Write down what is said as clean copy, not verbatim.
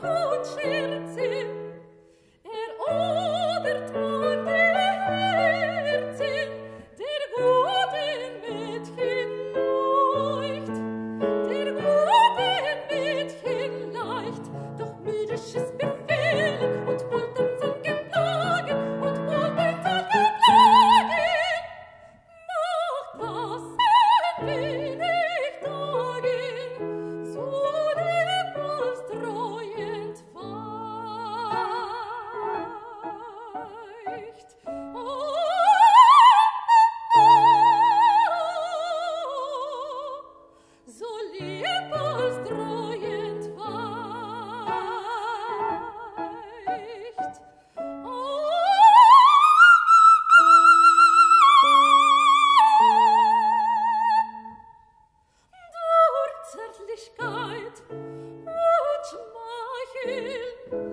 Durch Zärtlichkeit, Rutscht, Machel.